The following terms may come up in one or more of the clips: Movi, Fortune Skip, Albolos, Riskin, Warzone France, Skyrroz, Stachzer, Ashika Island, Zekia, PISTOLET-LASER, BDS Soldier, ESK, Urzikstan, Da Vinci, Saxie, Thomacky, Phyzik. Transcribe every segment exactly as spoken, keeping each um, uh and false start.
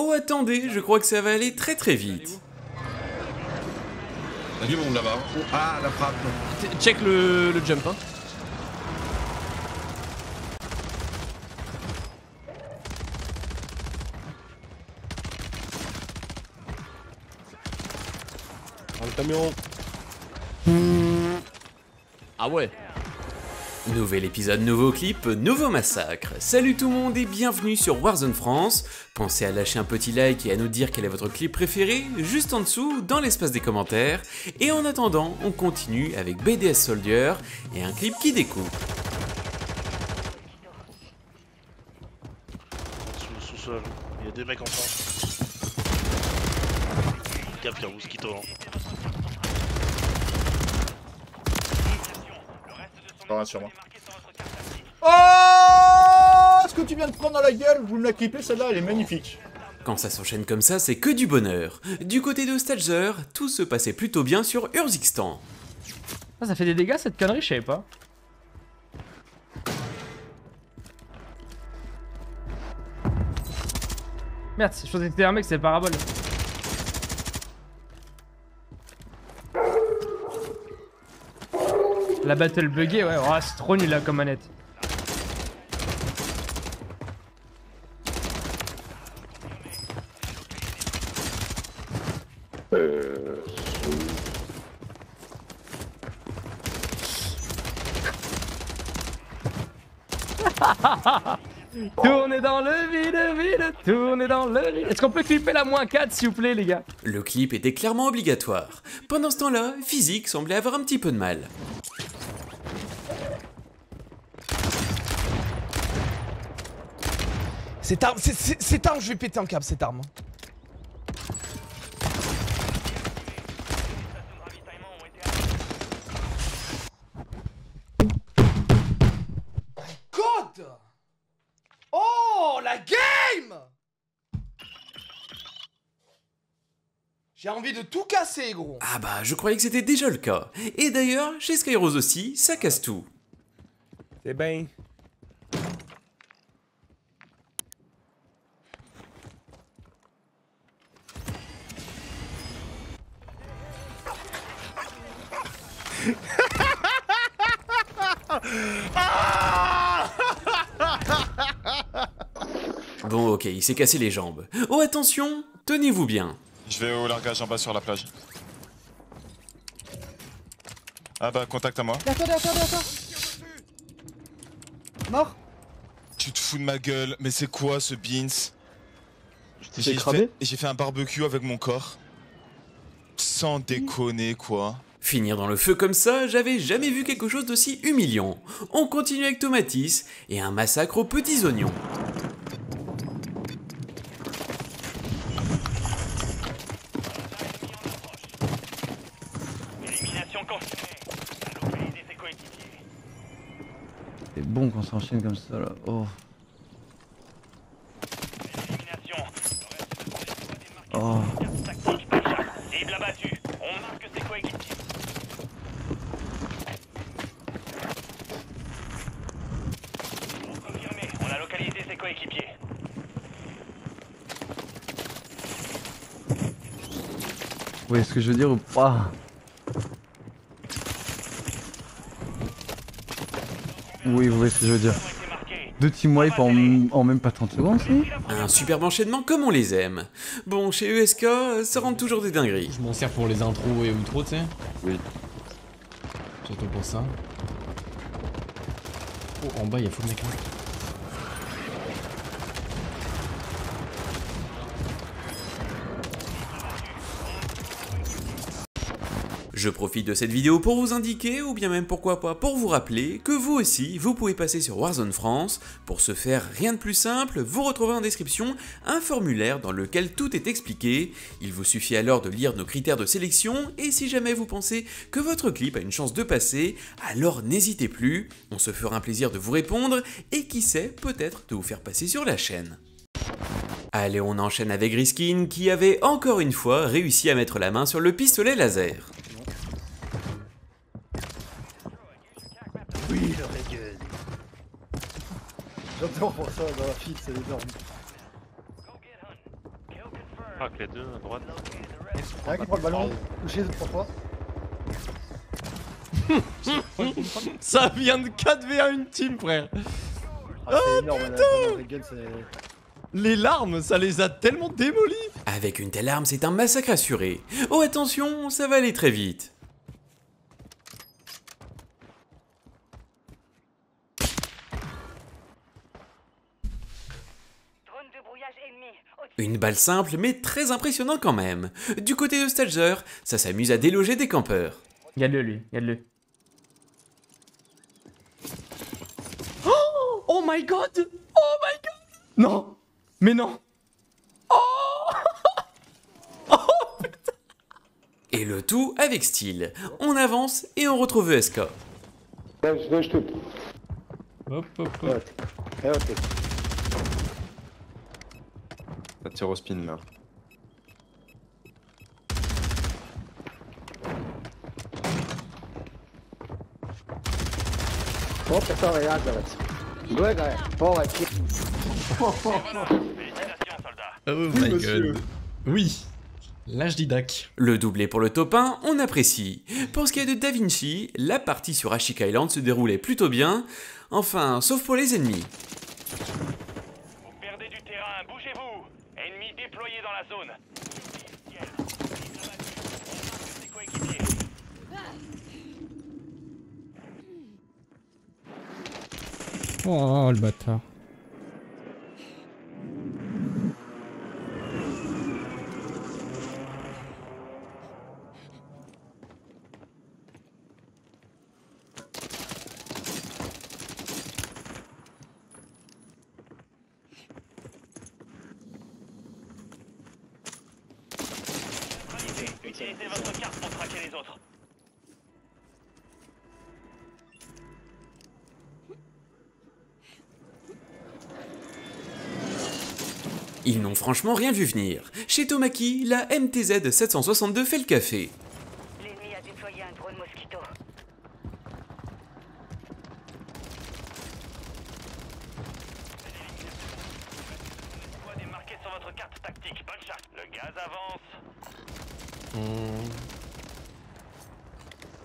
Oh attendez, je crois que ça va aller très très vite. Il y a du monde là-bas. Oh, ah, la frappe. Check le, le jump. Hein. Dans le camion. Ah ouais. Nouvel épisode, nouveau clip, nouveau massacre. Salut tout le monde et bienvenue sur Warzone France. Pensez à lâcher un petit like et à nous dire quel est votre clip préféré, juste en dessous, dans l'espace des commentaires. Et en attendant, on continue avec B D S Soldier et un clip qui découpe. Sous, sous sol, il y a des mecs en France. Cap, car mosquito, hein. Sur moi. Oh, ce que tu viens de prendre dans la gueule, vous me la clippez celle-là, elle est magnifique. Quand ça s'enchaîne comme ça, c'est que du bonheur. Du côté de Stachzer, tout se passait plutôt bien sur Urzikstan. Ah, ça fait des dégâts cette connerie, je savais pas. Merde, je pensais que c'était un mec, c'est le parabole. La battle buggée, ouais, oh, c'est trop nul là comme manette. Euh... Tournez dans le vide, vide, tournez dans le vide. Est-ce qu'on peut clipper la moins quatre s'il vous plaît les gars? Le clip était clairement obligatoire. Pendant ce temps-là, Phyzik semblait avoir un petit peu de mal. Cette arme, c'est, cette arme, je vais péter un câble, cette arme. God! Oh, la game! J'ai envie de tout casser, gros. Ah bah, je croyais que c'était déjà le cas. Et d'ailleurs, chez Skyrroz aussi, ça casse tout. C'est bien. Bon ok, il s'est cassé les jambes. Oh attention, tenez-vous bien. Je vais au largage en bas sur la plage. Ah bah contact à moi. Attendez, attendez, attendez. Mort. Tu te fous de ma gueule, mais c'est quoi ce beans? J'ai fait, j'ai fait un barbecue avec mon corps. Sans déconner quoi. Finir dans le feu comme ça, j'avais jamais vu quelque chose d'aussi humiliant. On continue avec Thomacky et un massacre aux petits oignons. C'est bon qu'on s'enchaîne comme ça là. Oh. Oh. Vous voyez ce que je veux dire ou pas? Oui, vous voyez ce que je veux dire. Deux team wipe en, en même pas trente secondes, un superbe enchaînement comme on les aime. Bon, chez E S K, ça rentre toujours des dingueries. Je m'en sers pour les intros et outros, tu sais. Oui. Surtout pour ça. Oh, en bas, il y a fou de mec là. Je profite de cette vidéo pour vous indiquer, ou bien même pourquoi pas pour vous rappeler, que vous aussi, vous pouvez passer sur Warzone France. Pour ce faire, rien de plus simple, vous retrouvez en description un formulaire dans lequel tout est expliqué. Il vous suffit alors de lire nos critères de sélection, et si jamais vous pensez que votre clip a une chance de passer, alors n'hésitez plus, on se fera un plaisir de vous répondre, et qui sait, peut-être de vous faire passer sur la chaîne. Allez, on enchaîne avec Riskin, qui avait encore une fois réussi à mettre la main sur le pistolet laser. Oui, j'adore pour ça dans la file, c'est énorme. Crac les deux à droite. Y'a un qui prend le ballon, touché deux trois fois. Ça vient de quatre v un une team, frère. Ah, oh énorme, putain la, la, la gueule, les larmes, ça les a tellement démolies. Avec une telle arme, c'est un massacre assuré. Oh attention, ça va aller très vite. Une balle simple, mais très impressionnante quand même. Du côté de Stachzer, ça s'amuse à déloger des campeurs. Garde-le lui, garde-le. Oh, oh my god. Oh my god. Non. Mais non. Oh, oh putain. Et le tout avec style. On avance et on retrouve E S K. Hop, hop, hop. Ça tire au spin là. Oh putain, regarde là, ouais, ouais, oh ouais, oh, oh, oh. Oh my god. Oui. L'âge didac. Le doublé pour le top un, on apprécie. Pour ce qui est de Da Vinci, la partie sur Ashika Island se déroulait plutôt bien. Enfin, sauf pour les ennemis. Vous perdez du terrain, bougez-vous. Ennemis déployés dans la zone. Oh le bâtard. Utilisez votre carte pour traquer les autres. Ils n'ont franchement rien vu venir. Chez Thomacky, la M T Z sept cent soixante-deux fait le café. L'ennemi a déployé un drone mosquito. Le squad est marqué sur votre carte tactique. Bonne chance. Le gaz avance. Mmh.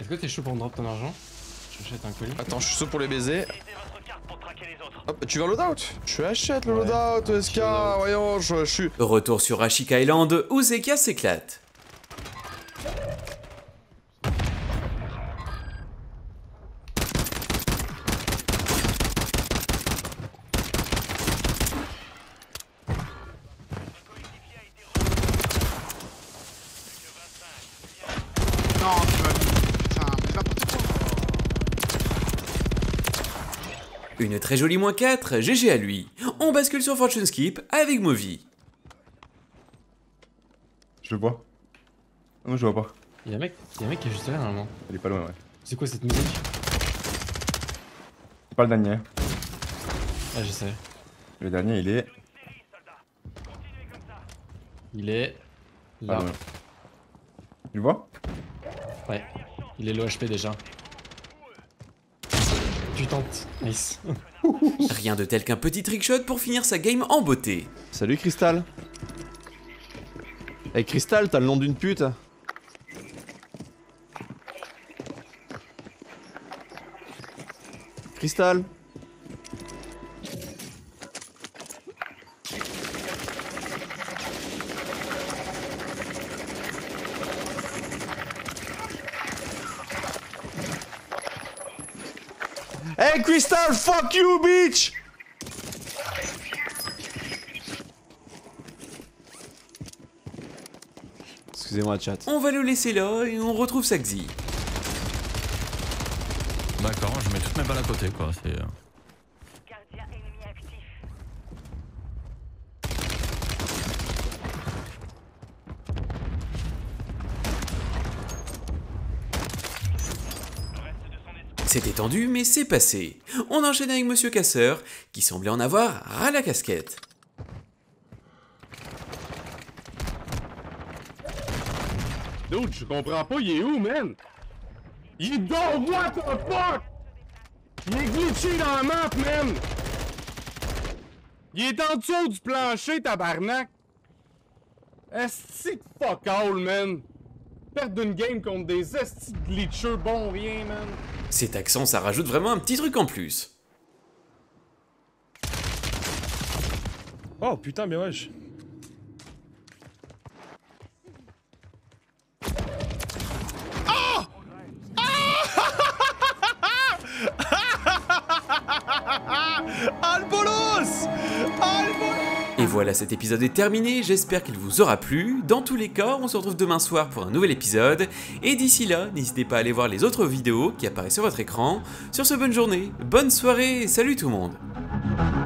Est-ce que t'es chaud pour me drop ton argent? J'achète un colis. Attends, je suis chaud pour les baisers. Hop, tu veux un loadout? Je achète le ouais, loadout, S K, voyons, je suis. Retour sur Ashika Island où Zekia s'éclate. Une très jolie moins quatre, G G à lui. On bascule sur Fortune Skip avec Movi. Je le vois. Non, je le vois pas. Y'a un mec, y a un mec qui est juste là normalement. Il est pas loin, ouais. C'est quoi cette musique? C'est pas le dernier. Ah, je sais. Le dernier, il est. Il est. Là. Ah, ouais. Tu le vois? Ouais. Il est low H P déjà. Nice. Rien de tel qu'un petit trickshot pour finir sa game en beauté. Salut Crystal. Hey Crystal, t'as le nom d'une pute. Crystal. Hey Crystal, fuck you bitch. Excusez-moi chat. On va le laisser là et on retrouve Saxie. D'accord, je mets toutes mes balles à côté quoi, c'est... Gardien ennemi actif. C'était tendu mais c'est passé. On enchaîne avec Monsieur Casseur, qui semblait en avoir ras la casquette. Dude, je comprends pas, il est où, man? Il dort, what the fuck? Il est glitché dans la map, man! Il est en dessous du plancher, tabarnak! Esti de fuck all, man! Perdre d'une game contre des esti de glitcheux bon rien, man! Cet accent, ça rajoute vraiment un petit truc en plus. Oh putain, mais wesh! Albolos! Albolos! Et voilà, cet épisode est terminé, j'espère qu'il vous aura plu. Dans tous les cas, on se retrouve demain soir pour un nouvel épisode. Et d'ici là, n'hésitez pas à aller voir les autres vidéos qui apparaissent sur votre écran. Sur ce, bonne journée, bonne soirée, salut tout le monde!